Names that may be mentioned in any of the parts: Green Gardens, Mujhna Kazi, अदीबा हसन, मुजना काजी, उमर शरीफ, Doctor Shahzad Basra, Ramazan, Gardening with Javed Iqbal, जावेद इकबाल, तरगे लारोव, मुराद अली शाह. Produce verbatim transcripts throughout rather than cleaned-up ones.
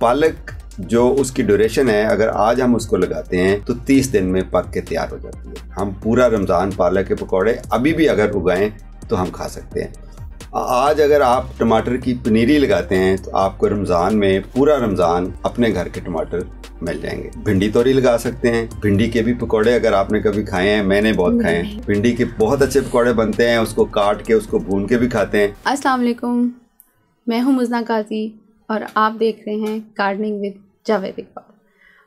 पालक जो उसकी ड्यूरेशन है, अगर आज हम उसको लगाते हैं तो तीस दिन में पक के तैयार हो जाती है। हम पूरा रमज़ान पालक के पकौड़े अभी भी अगर उगाएं तो हम खा सकते हैं। आज अगर आप टमाटर की पनीरी लगाते हैं तो आपको रमज़ान में पूरा रमज़ान अपने घर के टमाटर मिल जाएंगे। भिंडी तोरी लगा सकते हैं। भिंडी के भी पकौड़े अगर आपने कभी खाए हैं, मैंने बहुत खाए हैं। भिंडी के बहुत अच्छे पकौड़े बनते हैं, उसको काट के उसको भून के भी खाते हैं। अस्सलाम वालेकुम, मैं हूँ मुजना काजी और आप देख रहे हैं गार्डनिंग विद जावेद इकबाल।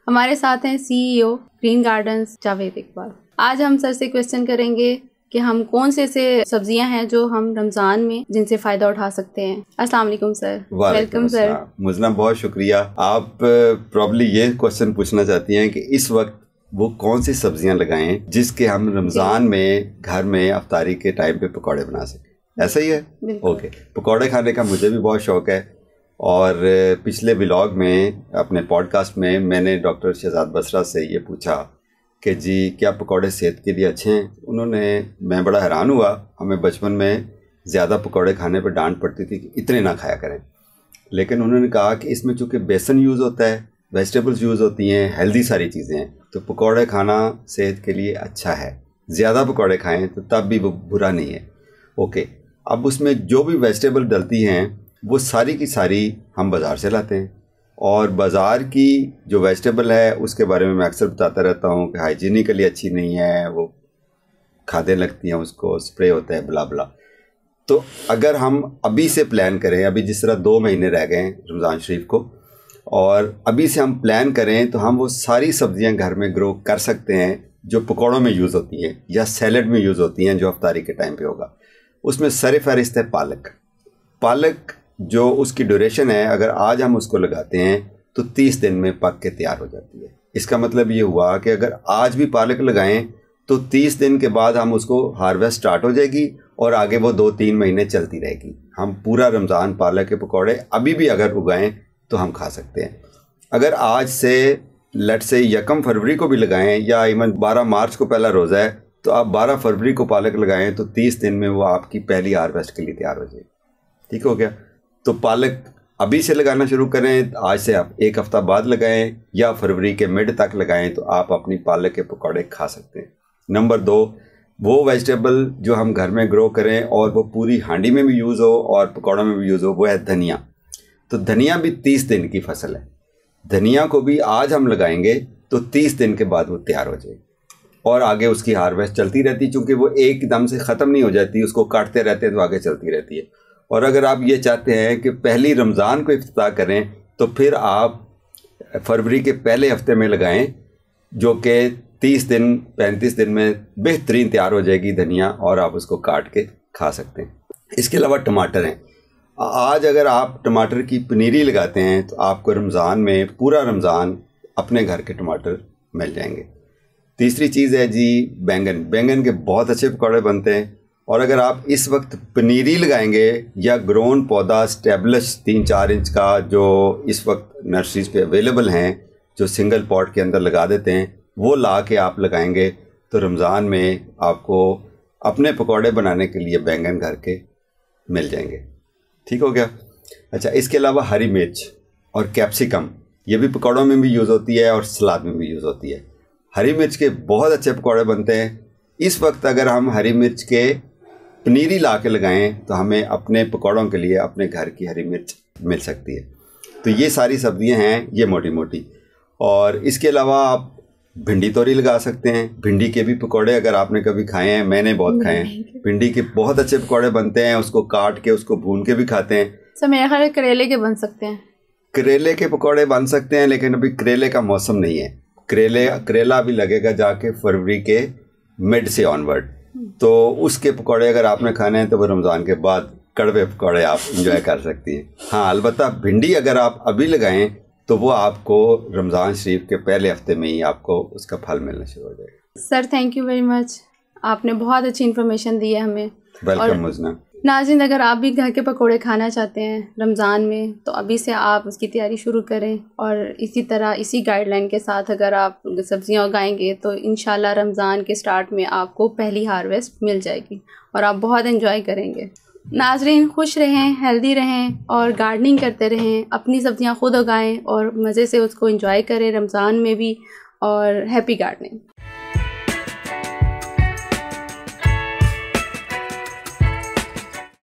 हमारे साथ हैं CEO green gardens जावेद इकबाल। आज हम सर से क्वेश्चन करेंगे कि हम कौन से से सब्जियां हैं जो हम रमज़ान में जिनसे फ़ायदा उठा सकते हैं। अस्सलाम वालेकुम सर। Welcome sir. मुझना बहुत शुक्रिया। आप प्रॉब्ली ये क्वेश्चन पूछना चाहती हैं कि इस वक्त वो कौन सी सब्जियां लगाएं जिसके हम रमज़ान में घर में अफ्तारी के टाइम पे पकौड़े बना सकें, ऐसा ही है? ओके। पकौड़े खाने का मुझे भी बहुत शौक है और पिछले ब्लॉग में अपने पॉडकास्ट में मैंने डॉक्टर शहजाद बसरा से ये पूछा कि जी क्या पकौड़े सेहत के लिए अच्छे हैं। उन्होंने, मैं बड़ा हैरान हुआ, हमें बचपन में ज़्यादा पकौड़े खाने पर डांट पड़ती थी कि इतने ना खाया करें, लेकिन उन्होंने कहा कि इसमें चूँकि बेसन यूज़ होता है, वेजिटेबल्स यूज़ होती हैं, हेल्दी सारी चीज़ें हैं, तो पकौड़े खाना सेहत के लिए अच्छा है। ज़्यादा पकौड़े खाएँ तो तब भी वो बुरा नहीं है। ओके, अब उसमें जो भी वेजिटेबल डलती हैं वो सारी की सारी हम बाज़ार से लाते हैं और बाज़ार की जो वेजिटेबल है उसके बारे में मैं अक्सर बताता रहता हूँ कि हाइजीनिकली अच्छी नहीं है, वो खादें लगती हैं, उसको स्प्रे होता है, बला बला। तो अगर हम अभी से प्लान करें, अभी जिस तरह दो महीने रह गए हैं रमज़ान शरीफ को, और अभी से हम प्लान करें तो हम वो सारी सब्ज़ियाँ घर में ग्रो कर सकते हैं जो पकौड़ों में यूज़ होती हैं या सैलड में यूज़ होती हैं जो अफ्तारी के टाइम पर होगा। उसमें सर फहरिस्त है पालक। पालक जो उसकी ड्यूरेशन है, अगर आज हम उसको लगाते हैं तो तीस दिन में पक के तैयार हो जाती है। इसका मतलब ये हुआ कि अगर आज भी पालक लगाएं तो तीस दिन के बाद हम उसको हार्वेस्ट स्टार्ट हो जाएगी और आगे वो दो तीन महीने चलती रहेगी। हम पूरा रमज़ान पालक के पकौड़े अभी भी अगर उगाएं तो हम खा सकते हैं। अगर आज से लेट से यकम फरवरी को भी लगाएँ या इवन बारह मार्च को पहला रोज़ा है, तो आप बारह फरवरी को पालक लगाएँ तो तीस दिन में वो आपकी पहली हार्वेस्ट के लिए तैयार हो जाएगी। ठीक हो गया? तो पालक अभी से लगाना शुरू करें। आज से आप एक हफ़्ता बाद लगाएं या फरवरी के मिड तक लगाएं तो आप अपनी पालक के पकौड़े खा सकते हैं। नंबर दो, वो वेजिटेबल जो हम घर में ग्रो करें और वो पूरी हांडी में भी यूज़ हो और पकौड़ों में भी यूज़ हो, वो है धनिया। तो धनिया भी तीस दिन की फसल है। धनिया को भी आज हम लगाएंगे तो तीस दिन के बाद वो तैयार हो जाएगी और आगे उसकी हार्वेस्ट चलती रहती है, चूँकि वो एकदम से ख़त्म नहीं हो जाती, उसको काटते रहते हैं तो आगे चलती रहती है। और अगर आप ये चाहते हैं कि पहली रमज़ान को इफ्तार करें तो फिर आप फरवरी के पहले हफ्ते में लगाएं, जो कि तीस दिन पैंतीस दिन में बेहतरीन तैयार हो जाएगी धनिया और आप उसको काट के खा सकते हैं। इसके अलावा टमाटर हैं। आज अगर आप टमाटर की पनीरी लगाते हैं तो आपको रमज़ान में पूरा रमज़ान अपने घर के टमाटर मिल जाएंगे। तीसरी चीज़ है जी बैंगन। बैंगन के बहुत अच्छे पकौड़े बनते हैं और अगर आप इस वक्त पनीरी लगाएंगे या ग्रोन पौधा स्टेबलिश तीन चार इंच का जो इस वक्त नर्सरीज पे अवेलेबल हैं, जो सिंगल पॉट के अंदर लगा देते हैं, वो ला के आप लगाएंगे तो रमज़ान में आपको अपने पकौड़े बनाने के लिए बैंगन घर के मिल जाएंगे। ठीक हो गया? अच्छा, इसके अलावा हरी मिर्च और कैप्सिकम, ये भी पकौड़ों में भी यूज़ होती है और सलाद में भी यूज़ होती है। हरी मिर्च के बहुत अच्छे पकौड़े बनते हैं। इस वक्त अगर हम हरी मिर्च के पनीरी ला के लगाएं तो हमें अपने पकौड़ों के लिए अपने घर की हरी मिर्च मिल सकती है। तो ये सारी सब्ज़ियां हैं, ये मोटी मोटी। और इसके अलावा आप भिंडी तोरी लगा सकते हैं। भिंडी के भी पकौड़े अगर आपने कभी खाए हैं, मैंने बहुत खाए हैं। भिंडी के बहुत अच्छे पकौड़े बनते हैं, उसको काट के उसको भून के भी खाते हैं। सर मेरे ख्याल करेले के बन सकते हैं। करेले के पकौड़े बन सकते हैं, लेकिन अभी करेले का मौसम नहीं है। करेले करेला अभी लगेगा जाके फरवरी के मिड से ऑनवर्ड, तो उसके पकौड़े अगर आपने खाने हैं तो वो रमज़ान के बाद कड़वे पकौड़े आप इंजॉय कर सकती हैं। हाँ, अलबत्ता भिंडी अगर आप अभी लगाएं तो वो आपको रमज़ान शरीफ के पहले हफ्ते में ही आपको उसका फल मिलना शुरू हो जाएगा। Sir thank you very much, आपने बहुत अच्छी इन्फॉर्मेशन दी है हमें। वेलकम मुझना। नाज़रीन, अगर आप भी घर के पकौड़े खाना चाहते हैं रमज़ान में तो अभी से आप उसकी तैयारी शुरू करें और इसी तरह इसी गाइडलाइन के साथ अगर आप सब्ज़ियां उगाएंगे तो इंशाल्लाह रमज़ान के स्टार्ट में आपको पहली हार्वेस्ट मिल जाएगी और आप बहुत एंजॉय करेंगे। नाज़रीन खुश रहें, हेल्दी रहें और गार्डनिंग करते रहें, अपनी सब्ज़ियां खुद उगाएं और मज़े से उसको एंजॉय करें रमज़ान में भी। और हैप्पी गार्डनिंग।